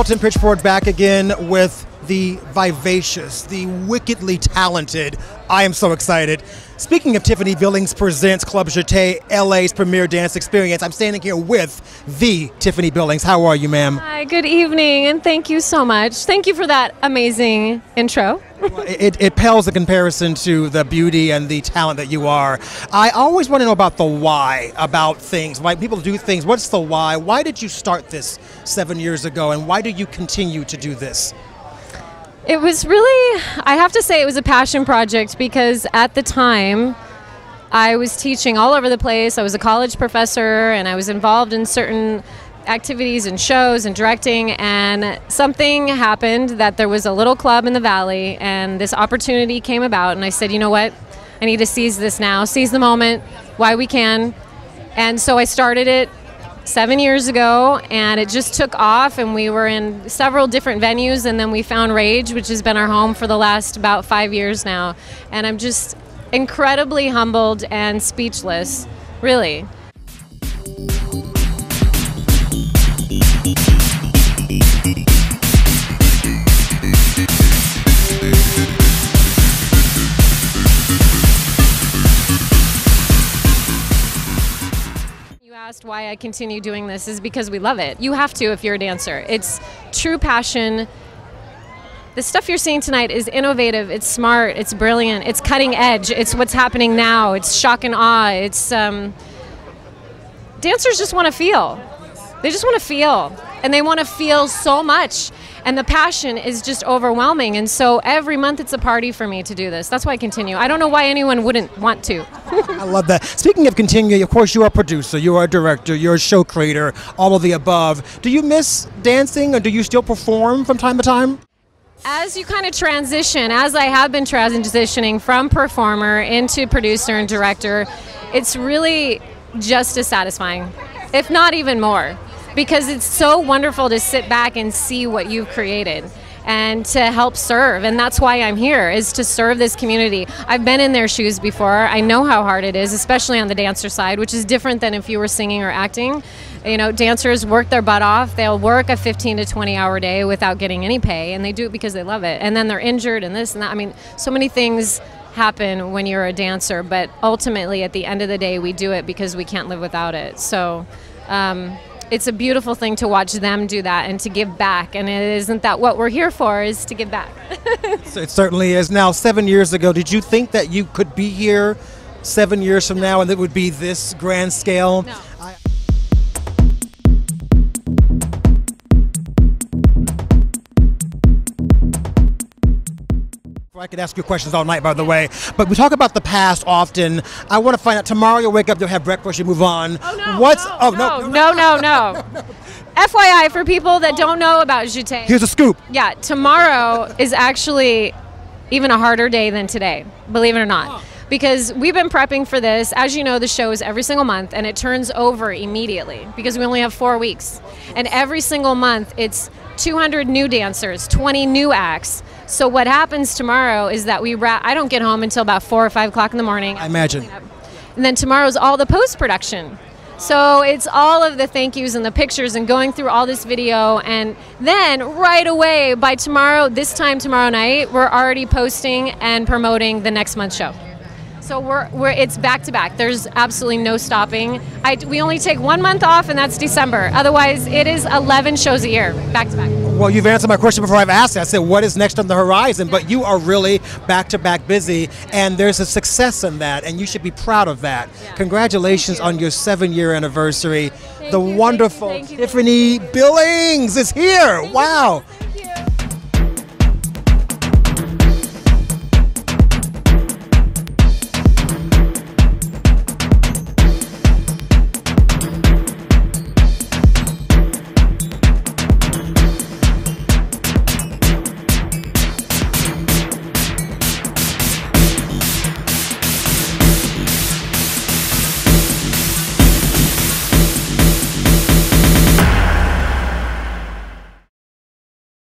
Welton Pitchford back again with the vivacious, the wickedly talented. I am so excited. Speaking of Tiffany Billings Presents Club Jeté, LA's premier dance experience, I'm standing here with the Tiffany Billings. How are you, ma'am? Hi, good evening, and thank you so much. Thank you for that amazing intro. It pales in comparison to the beauty and the talent that you are. I always want to know about the why, about things, why people do things. What's the why? Why did you start this 7 years ago, and why do you continue to do this? It was really, I have to say, it was a passion project because at the time I was teaching all over the place. I was a college professor and I was involved in certain activities and shows and directing, and something happened that there was a little club in the valley and this opportunity came about, and I said, you know what, I need to seize this now, seize the moment while we can. And so I started it 7 years ago, and it just took off, and we were in several different venues, and then we found Rage, which has been our home for the last about 5 years now, and I'm just incredibly humbled and speechless, really. Why I continue doing this is because we love it. You have to if you're a dancer. It's true passion. The stuff you're seeing tonight is innovative, it's smart, it's brilliant, it's cutting edge, it's what's happening now, it's shock and awe, it's dancers just want to feel. They just want to feel, and they want to feel so much, and the passion is just overwhelming, and so every month it's a party for me to do this. That's why I continue. I don't know why anyone wouldn't want to. I love that. Speaking of continuing, of course, you are a producer, you are a director, you're a show creator, all of the above. Do you miss dancing, or do you still perform from time to time? As you kind of transition, as I have been transitioning from performer into producer and director, it's really just as satisfying, if not even more. Because it's so wonderful to sit back and see what you've created and to help serve, and that's why I'm here, is to serve this community. I've been in their shoes before. I know how hard it is, especially on the dancer side, which is different than if you were singing or acting. You know, dancers work their butt off. They'll work a 15 to 20 hour day without getting any pay, and they do it because they love it, and then they're injured and this and that. I mean, so many things happen when you're a dancer, but ultimately at the end of the day we do it because we can't live without it. So it's a beautiful thing to watch them do that and to give back, and isn't that what we're here for, is to give back? So it certainly is. Now, 7 years ago, did you think that you could be here 7 years from now and it would be this grand scale? No. I could ask you questions all night, by the way, but we talk about the past often. I want to find out, tomorrow you'll wake up, you'll have breakfast, you move on. Oh, no. What's, no, oh, no, no, no, no, no, no, no. FYI, for people that don't know about Jeté. Here's a scoop. Yeah, tomorrow is actually even a harder day than today, believe it or not. Because we've been prepping for this. As you know, the show is every single month, and it turns over immediately because we only have 4 weeks. And every single month, it's 200 new dancers, 20 new acts. So what happens tomorrow is that we wrap. I don't get home until about 4 or 5 o'clock in the morning. I imagine. And then tomorrow's all the post-production. So it's all of the thank yous and the pictures and going through all this video, and then right away by tomorrow, this time tomorrow night, we're already posting and promoting the next month's show. So it's back to back. There's absolutely no stopping. We only take 1 month off, and that's December. Otherwise, it is 11 shows a year, back to back. Well, you've answered my question before I've asked it. I said, what is next on the horizon? But you are really back to back busy, and there's a success in that, and you should be proud of that. Yeah. Congratulations on your 7-year anniversary. Thank you, wonderful Tiffany Billings is here. Wow.